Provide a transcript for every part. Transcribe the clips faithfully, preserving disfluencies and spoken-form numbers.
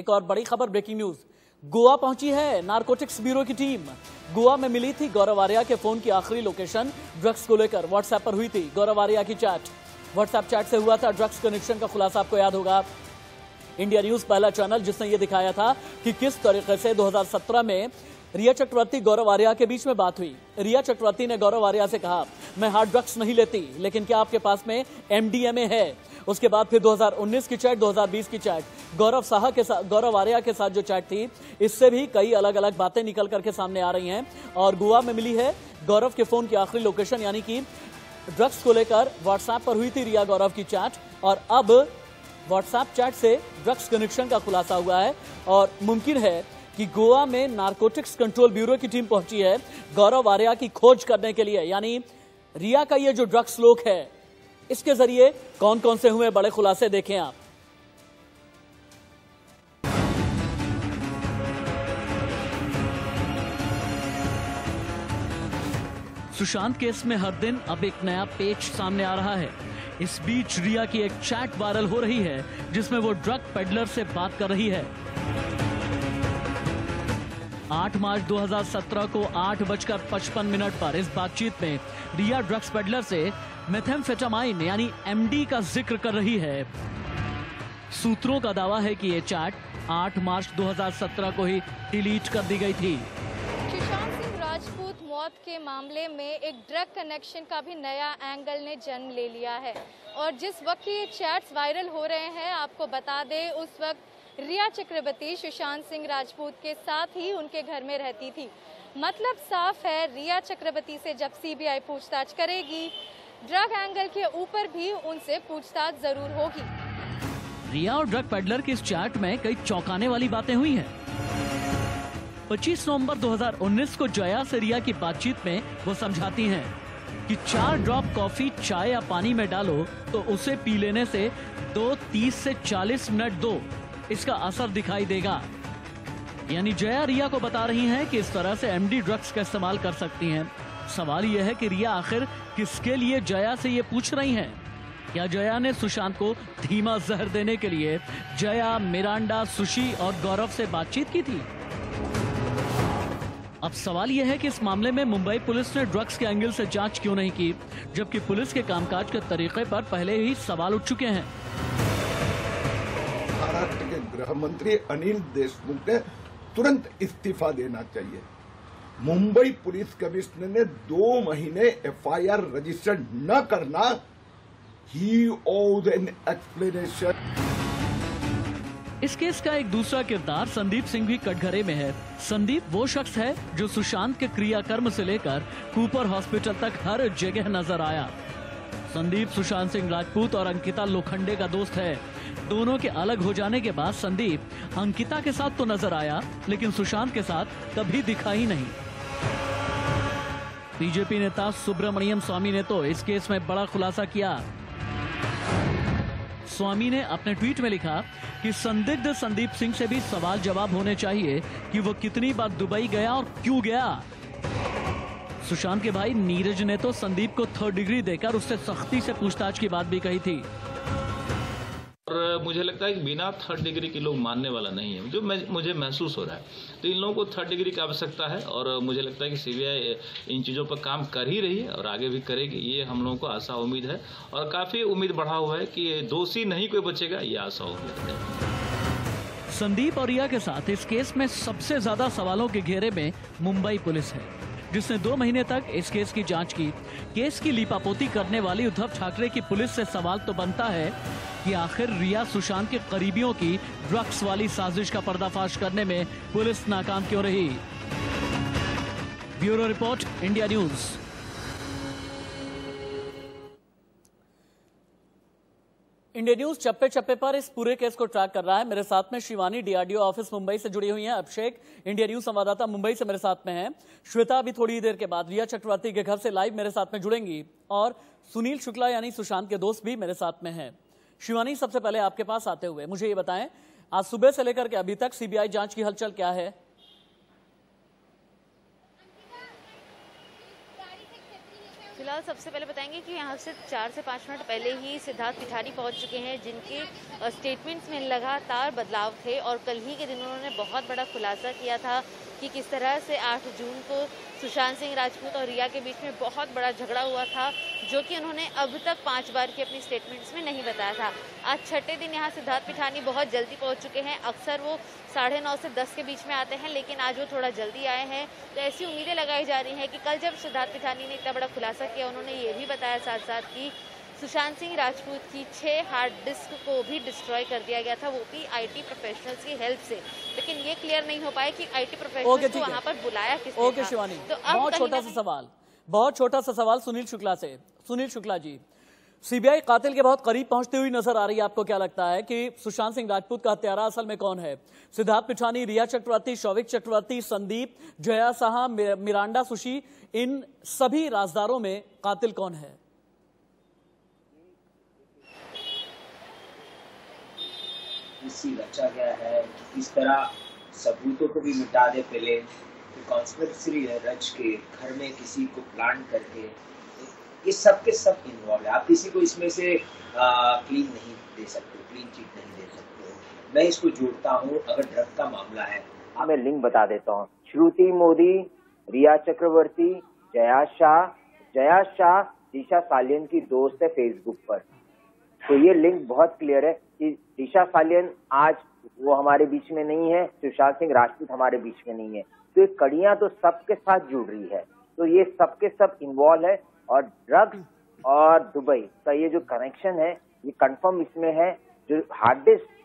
एक और बड़ी खबर, ब्रेकिंग न्यूज, गोवा पहुंची है नारकोटिक्स ब्यूरो की टीम। गोवा में मिली थी गौरव आर्या के फोन की आखिरी लोकेशन। ड्रग्स को लेकर व्हाट्सएप पर हुई थी गौरव आर्या की चैट। व्हाट्सएप चैट से हुआ था ड्रग्स कनेक्शन का खुलासा, आपको याद होगा। इंडिया न्यूज पहला चैनल जिसने ये दिखाया था कि किस तरीके से दो हज़ार सत्रह में रिया चक्रवर्ती गौरव आर्या के बीच में बात हुई। रिया चक्रवर्ती ने गौरव आर्या से कहा, मैं हार्ड ड्रग्स नहीं लेती, लेकिन क्या आपके पास में एमडीएमए है। उसके बाद फिर दो हज़ार उन्नीस की चैट, दो हज़ार बीस की चैट, गौरव साहा के साथ, गौरव आर्या के साथ जो चैट थी, इससे भी कई अलग अलग बातें निकल करके सामने आ रही हैं। और गोवा में मिली है गौरव के फोन की आखिरी लोकेशन, यानी कि ड्रग्स को लेकर व्हाट्सएप पर हुई थी रिया गौरव की चैट। और अब व्हाट्सएप चैट से ड्रग्स कनेक्शन का खुलासा हुआ है और मुमकिन है कि गोवा में नारकोटिक्स कंट्रोल ब्यूरो की टीम पहुंची है गौरव आर्या की खोज करने के लिए। यानी रिया का ये जो ड्रग्स लोक है, इसके जरिए कौन कौन से हुए बड़े खुलासे, देखें आप। सुशांत केस में हर दिन अब एक नया पेच सामने आ रहा है। इस बीच रिया की एक चैट वायरल हो रही है जिसमें वो ड्रग पेडलर से बात कर रही है। आठ मार्च दो हज़ार सत्रह को आठ बजकर पचपन मिनट पर इस बातचीत में रिया ड्रग्स पेडलर से मेथेम्फेटामाइन यानी एमडी का जिक्र कर रही है। सूत्रों का दावा है कि ये चैट आठ मार्च दो हज़ार सत्रह को ही डिलीट कर दी गई थी। सुशांत सिंह राजपूत मौत के मामले में एक ड्रग कनेक्शन का भी नया एंगल ने जन्म ले लिया है। और जिस वक्त ये चैट्स वायरल हो रहे हैं, आपको बता दें, उस वक्त रिया चक्रवर्ती सुशांत सिंह राजपूत के साथ ही उनके घर में रहती थी। मतलब साफ है, रिया चक्रवर्ती से जब सीबीआई पूछताछ करेगी, ड्रग एंगल के ऊपर भी उनसे पूछताछ जरूर होगी। रिया और ड्रग पेडलर की इस चैट में कई चौंकाने वाली बातें हुई हैं। पच्चीस नवंबर दो हज़ार उन्नीस को जया से रिया की बातचीत में वो समझाती हैं कि चार ड्रॉप कॉफी, चाय या पानी में डालो तो उसे पी लेने से दो तीस से चालीस मिनट दो, इसका असर दिखाई देगा। यानी जया रिया को बता रही हैं कि इस तरह से एमडी ड्रग्स का इस्तेमाल कर सकती हैं। सवाल यह है कि रिया आखिर किसके लिए जया से ये पूछ रही हैं? क्या जया ने सुशांत को धीमा जहर देने के लिए जया, मिरांडा, सुशी और गौरव से बातचीत की थी? अब सवाल यह है कि इस मामले में मुंबई पुलिस ने ड्रग्स के एंगल से जांच क्यों नहीं की, जबकि पुलिस के कामकाज के तरीके पर पहले ही सवाल उठ चुके हैं। महाराष्ट्र के गृह मंत्री अनिल देशमुख ने तुरंत इस्तीफा देना चाहिए। मुंबई पुलिस कमिश्नर ने दो महीने एफआईआर रजिस्टर न करना, ही ओज एन एक्सप्लेनेशन। इस केस का एक दूसरा किरदार संदीप सिंह भी कटघरे में है। संदीप वो शख्स है जो सुशांत के क्रियाकर्म से लेकर कूपर हॉस्पिटल तक हर जगह नजर आया। संदीप सुशांत सिंह राजपूत और अंकिता लोखंडे का दोस्त है। दोनों के अलग हो जाने के बाद संदीप अंकिता के साथ तो नजर आया, लेकिन सुशांत के साथ कभी दिखा ही नहीं। बीजेपी नेता सुब्रमण्यम स्वामी ने तो इस केस में बड़ा खुलासा किया। स्वामी ने अपने ट्वीट में लिखा कि संदिग्ध संदीप सिंह से भी सवाल जवाब होने चाहिए कि वो कितनी बार दुबई गया और क्यों गया। सुशांत के भाई नीरज ने तो संदीप को थर्ड डिग्री देकर उससे सख्ती से पूछताछ की बात भी कही थी। और मुझे लगता है कि बिना थर्ड डिग्री के लोग मानने वाला नहीं है, जो मुझे महसूस हो रहा है। तो इन लोगों को थर्ड डिग्री की आवश्यकता है और मुझे लगता है कि सीबीआई इन चीज़ों पर काम कर ही रही है और आगे भी करेगी, ये हम लोगों को आशा उम्मीद है। और काफ़ी उम्मीद बढ़ा हुआ है कि दोषी नहीं कोई बचेगा, ये आशा उम्मीद है। संदीप और रिया के साथ इस केस में सबसे ज़्यादा सवालों के घेरे में मुंबई पुलिस है, जिसने दो महीने तक इस केस की जांच की। केस की लीपापोती करने वाली उद्धव ठाकरे की पुलिस से सवाल तो बनता है कि आखिर रिया सुशांत के करीबियों की ड्रग्स वाली साजिश का पर्दाफाश करने में पुलिस नाकाम क्यों रही। Bureau report, India news. India news चप्पे चप्पे पर इस पूरे केस को ट्रैक कर रहा है। मेरे साथ में शिवानी, डीआरडीओ ऑफिस मुंबई से जुड़ी हुई हैं। अभिषेक, इंडिया न्यूज संवाददाता मुंबई से, मेरे साथ में हैं। श्वेता भी थोड़ी देर के बाद रिया चक्रवर्ती के घर से लाइव मेरे साथ में जुड़ेंगी और सुनील शुक्ला यानी सुशांत के दोस्त भी मेरे साथ में हैं। शिवानी, सबसे पहले आपके पास आते हुए मुझे ये बताएं, आज सुबह से लेकर के अभी तक सीबीआई जाँच की हलचल क्या है? फिलहाल सबसे पहले बताएंगे कि यहाँ से चार से पाँच मिनट पहले ही सिद्धार्थ पिठानी पहुँच चुके हैं, जिनके स्टेटमेंट्स में लगातार बदलाव थे और कल ही के दिन उन्होंने बहुत बड़ा खुलासा किया था कि किस तरह से आठ जून को सुशांत सिंह राजपूत और रिया के बीच में बहुत बड़ा झगड़ा हुआ था, जो कि उन्होंने अब तक पाँच बार की अपनी स्टेटमेंट्स में नहीं बताया था। आज छठे दिन यहाँ सिद्धार्थ पिठानी बहुत जल्दी पहुँच चुके हैं। अक्सर वो साढ़े नौ से दस के बीच में आते हैं, लेकिन आज वो थोड़ा जल्दी आए हैं। तो ऐसी उम्मीदें लगाई जा रही हैं कि कल जब सिद्धार्थ पिठानी ने इतना बड़ा खुलासा किया, उन्होंने ये भी बताया साथ साथ कि सुशांत सिंह राजपूत की छः हार्ड डिस्क को भी डिस्ट्रॉय कर दिया गया था, वो भी आईटी प्रोफेशनल्स की हेल्प से। लेकिन ये क्लियर नहीं हो पाया कि आईटी प्रोफेशनल्स को वहाँ पर बुलाया किसने। ओके शिवानी, तो बहुत छोटा सा सवाल, बहुत छोटा सा सवाल सुनील शुक्ला से। सुनील शुक्ला जी, सीबीआई कातिल के बहुत करीब पहुंचती हुई नजर आ रही है। आपको क्या लगता है कि सुशांत सिंह राजपूत का हत्यारा असल में कौन है? सिद्धार्थ पिठानी, रिया चक्रवर्ती, शौविक चक्रवर्ती, संदीप, जया साहा, मिरांडा सुशी, इन सभी राजदारों में कातिल कौन है? रचा गया है कि इस तरह सबूतों को भी मिटा दे पहले, कॉन्स्पिरेसी रच के घर में किसी को प्लान करके, ये सब के सब इन्वॉल्व है। आप किसी को इसमें से क्लीन नहीं दे सकते, क्लीन चिट नहीं दे सकते। मैं इसको जोड़ता हूँ, अगर ड्रग का मामला है, मैं लिंक बता देता हूँ। श्रुति मोदी, रिया चक्रवर्ती, जया शाह, जया शाह दिशा सालियन की दोस्त है फेसबुक पर, तो ये लिंक बहुत क्लियर है कि दिशा सालियन आज वो हमारे बीच में नहीं है, सुशांत सिंह राजपूत हमारे बीच में नहीं है, तो ये कड़ियां तो सबके साथ जुड़ रही है। तो ये सबके सब इन्वॉल्व है और ड्रग्स और दुबई का ये जो कनेक्शन है ये कंफर्म इसमें है। जो हार्ड डिस्क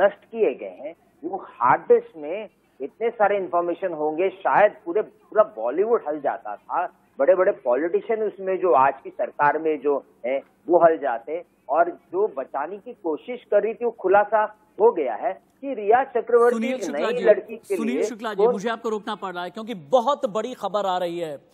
नष्ट किए गए हैं, वो हार्ड डिस्क में इतने सारे इन्फॉर्मेशन होंगे, शायद पूरे पूरा बॉलीवुड हल जाता था, बड़े बड़े पॉलिटिशियन उसमें जो आज की सरकार में जो है वो हल जाते, और जो बचाने की कोशिश कर रही थी वो खुलासा हो गया है कि रिया चक्रवर्ती नई लड़की के लिए। सुनील शुक्ला जी, मुझे आपको रोकना पड़ रहा है क्योंकि बहुत बड़ी खबर आ रही है।